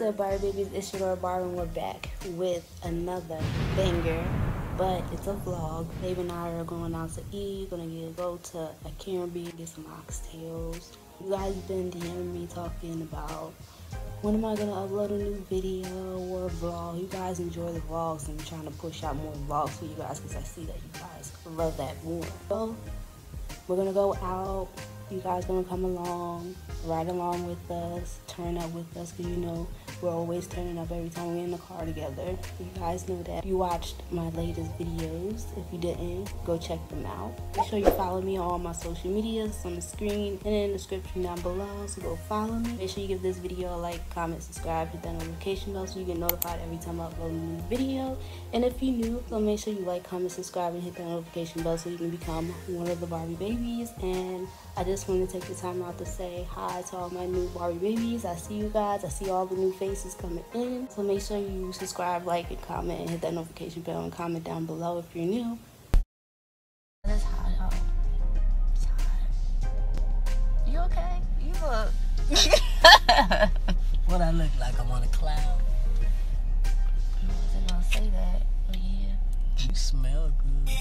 good, Barbie babies? It's your girl Barbie, and we're back with another banger, but it's a vlog. Babe and I are going out to eat, gonna go to a Caribbean, get some oxtails. You guys been DMing me talking about when am I gonna upload a new video or a vlog. You guys enjoy the vlogs, and I'm trying to push out more vlogs for you guys because I see that you guys love that more. So we're gonna go out. You guys gonna come along, ride along with us, turn up with us, because you know we're always turning up every time we're in the car together. You guys know that. You watched my latest videos. If you didn't, go check them out. Make sure you follow me on all my social medias on the screen and in the description down below, so go follow me. Make sure you give this video a like, comment, subscribe, hit that notification bell so you get notified every time I upload a new video. And if you're new, so make sure you like, comment, subscribe, and hit that notification bell so you can become one of the Barbie babies. And I just want to take the time out to say hi to all my new Barbie babies. I see you guys. I see all the new faces coming in. So make sure you subscribe, like, and comment, and hit that notification bell, and comment down below if you're new. It's hot out. It's hot. You okay? You look. What I look like? I'm on a cloud. I wasn't gonna say that, but yeah. You smell good. In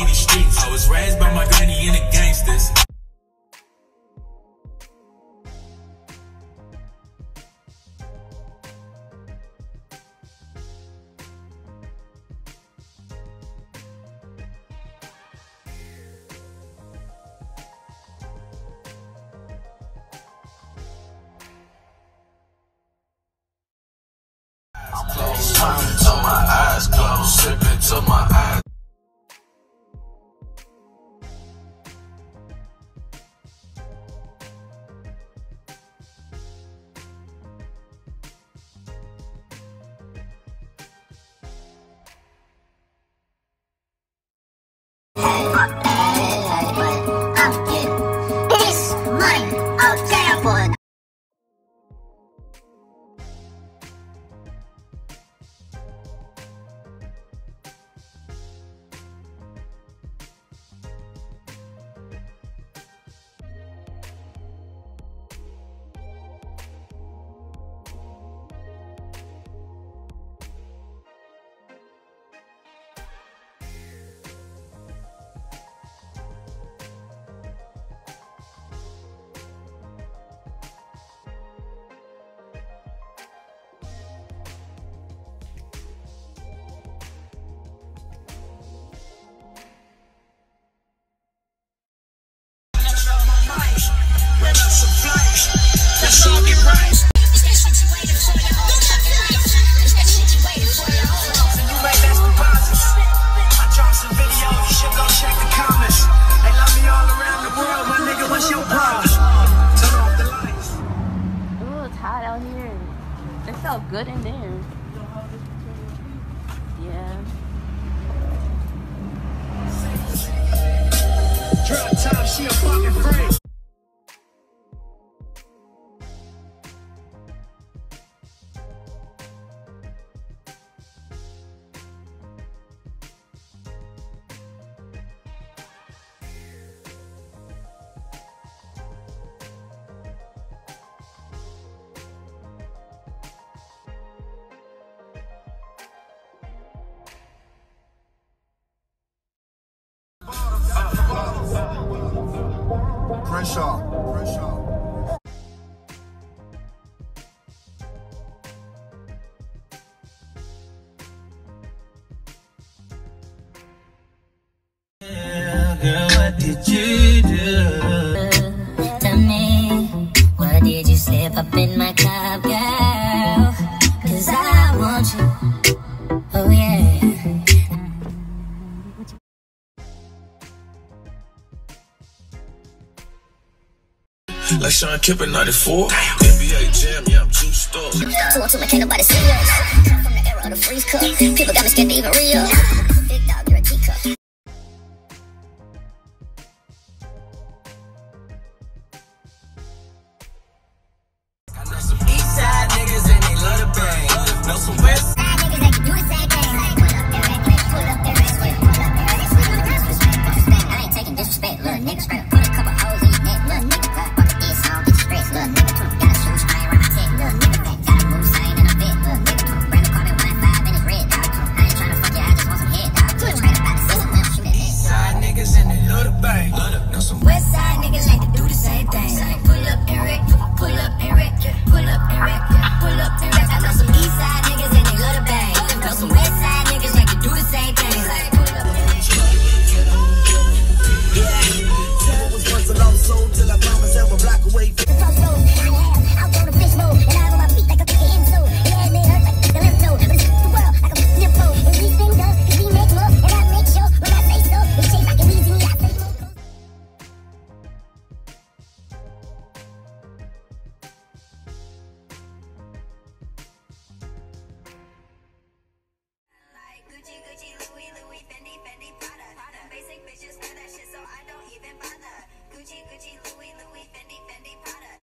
the streets, I was raised by my granny and the gangsters. I'm close, turning till my eyes close, sipping till my eyes. Good in there. You don't have this between your feet? Yeah. Drop top, she a fucking freak. Pressure. Yeah, girl, what did you do to me? Why did you slip up in my club, girl? 'Cause I want you, oh yeah. Sean Kippen 94. NBA Jam, yeah, I'm juiced up. 212, can't nobody see us. I'm from the era of the freeze cup. People got me scared to even re-up. Big dog, you're a teacup. I know some east side niggas and they love the bang. Know some west side niggas that can do the same thing. Like, pull up their ass. I ain't taking disrespect, little niggas straight up. Pull up and wreck, yeah.